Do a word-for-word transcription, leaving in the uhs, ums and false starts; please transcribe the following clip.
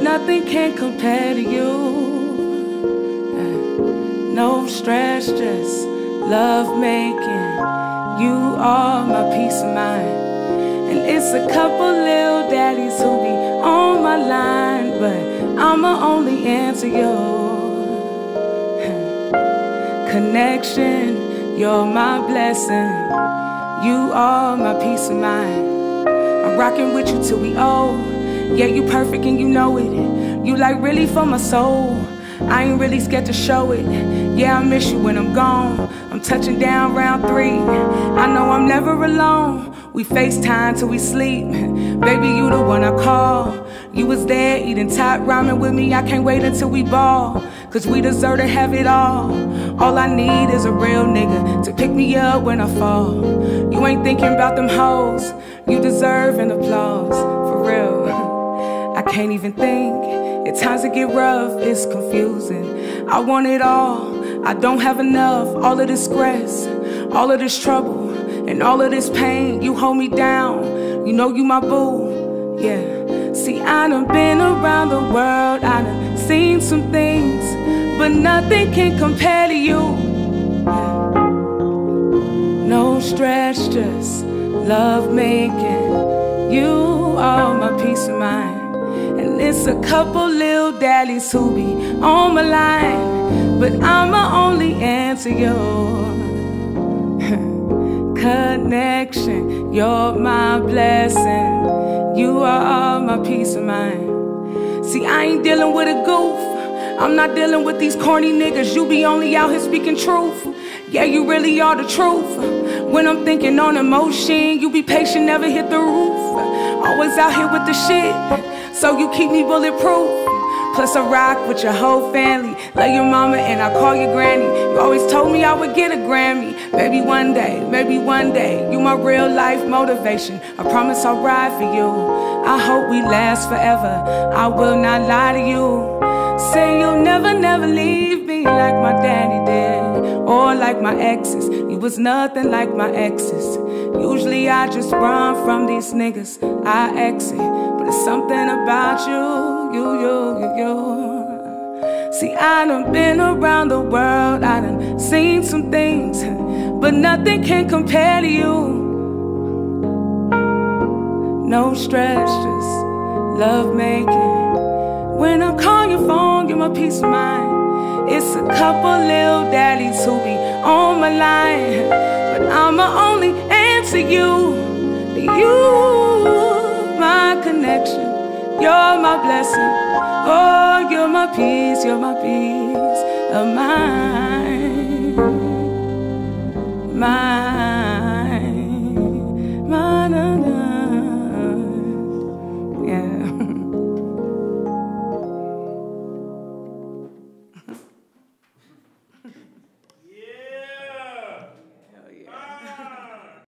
Nothing can compare to you. No stress, just love making. You are my peace of mind. And it's a couple little daddies who be on my line, but I'ma only answer your connection. You're my blessing. You are my peace of mind. I'm rocking with you till we old. Yeah, you perfect and you know it. You like really for my soul. I ain't really scared to show it. Yeah, I miss you when I'm gone. I'm touching down round three. I know I'm never alone. We FaceTime till we sleep. Baby, you the one I call. You was there eating top ramen with me. I can't wait until we ball, 'cause we deserve to have it all. All I need is a real nigga to pick me up when I fall. You ain't thinking about them hoes. You deserve an applause, for real. I can't even think, at times it get rough, it's confusing. I want it all, I don't have enough. All of this stress, all of this trouble, and all of this pain. You hold me down, you know you my boo, yeah. See, I done been around the world, I done seen some things, but nothing can compare to you. No stress, just love making. You are my peace of mind. And it's a couple little daddies who be on my line, but I'ma only answer your connection. You're my blessing. You are my peace of mind. See, I ain't dealing with a goof. I'm not dealing with these corny niggas. You be only out here speaking truth. Yeah, you really are the truth. When I'm thinking on emotion, you be patient, never hit the roof. Always out here with the shit, so you keep me bulletproof. Plus I rock with your whole family. Love your mama and I call your granny. You always told me I would get a Grammy. Maybe one day, maybe one day. You my real life motivation. I promise I'll ride for you. I hope we last forever. I will not lie to you. Say you'll never, never leave me like my daddy did, or like my exes. You was nothing like my exes. Usually I just run from these niggas, I exit. Something about you, you, you, you, you. See, I done been around the world, I done seen some things, but nothing can compare to you. No stress, just love making. When I call your phone, you're my peace of mind. It's a couple little daddies who be on my line, but I'ma only answer you, to you. My connection, you're my blessing. Oh, you're my peace, you're my peace of mind, my.